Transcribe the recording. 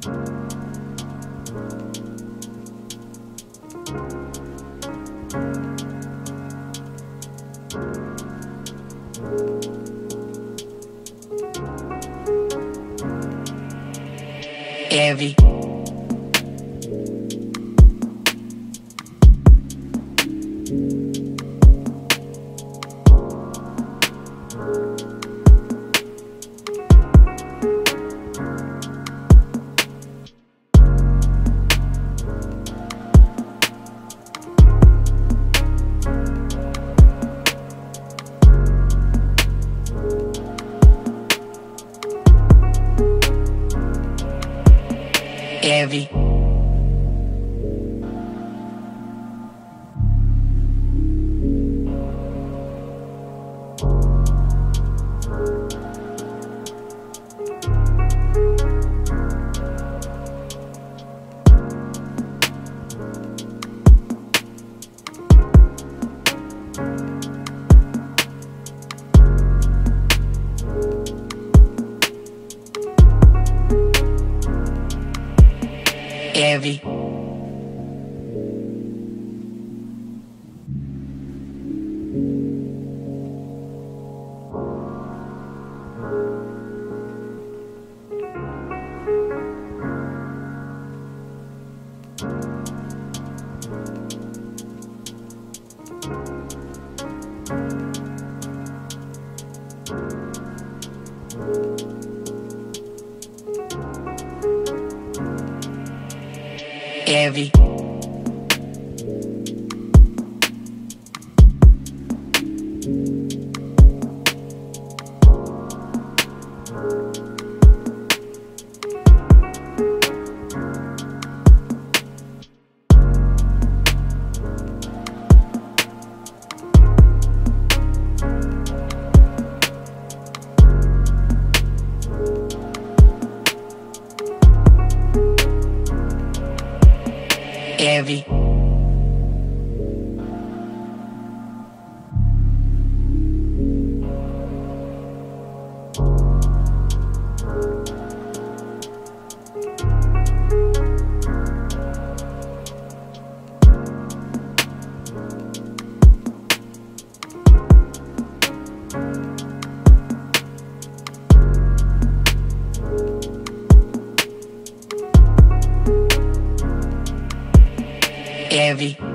Heavy. Heavy. Heavy. Heavy. Heavy. Heavy.